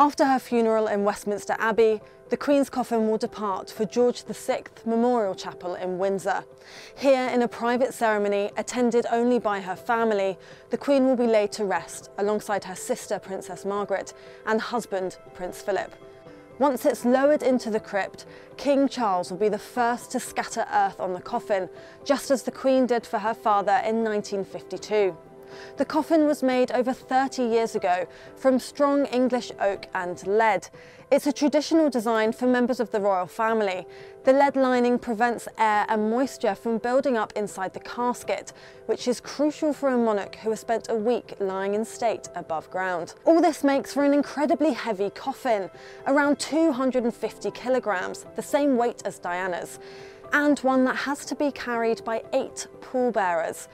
After her funeral in Westminster Abbey, the Queen's coffin will depart for George VI Memorial Chapel in Windsor. Here, in a private ceremony attended only by her family, the Queen will be laid to rest alongside her sister Princess Margaret and husband Prince Philip. Once it's lowered into the crypt, King Charles will be the first to scatter earth on the coffin, just as the Queen did for her father in 1952. The coffin was made over 30 years ago from strong English oak and lead. It's a traditional design for members of the royal family. The lead lining prevents air and moisture from building up inside the casket, which is crucial for a monarch who has spent a week lying in state above ground. All this makes for an incredibly heavy coffin, around 250 kilograms, the same weight as Diana's, and one that has to be carried by 8 pallbearers.